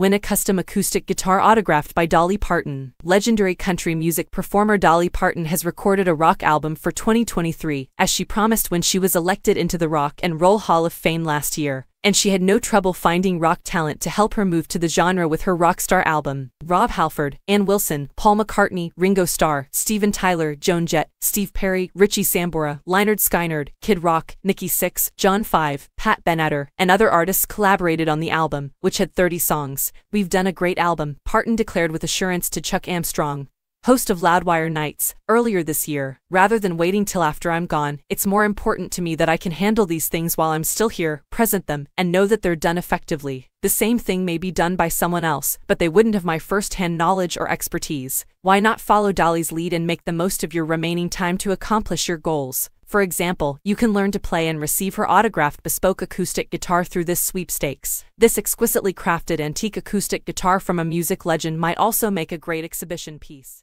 win a custom acoustic guitar autographed by Dolly Parton. Legendary country music performer Dolly Parton has recorded a rock album for 2023, as she promised when she was elected into the Rock and Roll Hall of Fame last year, and she had no trouble finding rock talent to help her move to the genre with her Rockstar album. Rob Halford, Ann Wilson, Paul McCartney, Ringo Starr, Steven Tyler, Joan Jett, Steve Perry, Richie Sambora, Leonard Skynyrd, Kid Rock, Nikki Sixx, John Five, Pat Benatar, and other artists collaborated on the album, which had 30 songs. "We've done a great album," Parton declared with assurance to Chuck Armstrong, host of Loudwire Nights, earlier this year. "Rather than waiting till after I'm gone, it's more important to me that I can handle these things while I'm still here, present them, and know that they're done effectively. The same thing may be done by someone else, but they wouldn't have my first-hand knowledge or expertise. Why not follow Dolly's lead and make the most of your remaining time to accomplish your goals? For example, you can learn to play and receive her autographed bespoke acoustic guitar through this sweepstakes." This exquisitely crafted antique acoustic guitar from a music legend might also make a great exhibition piece.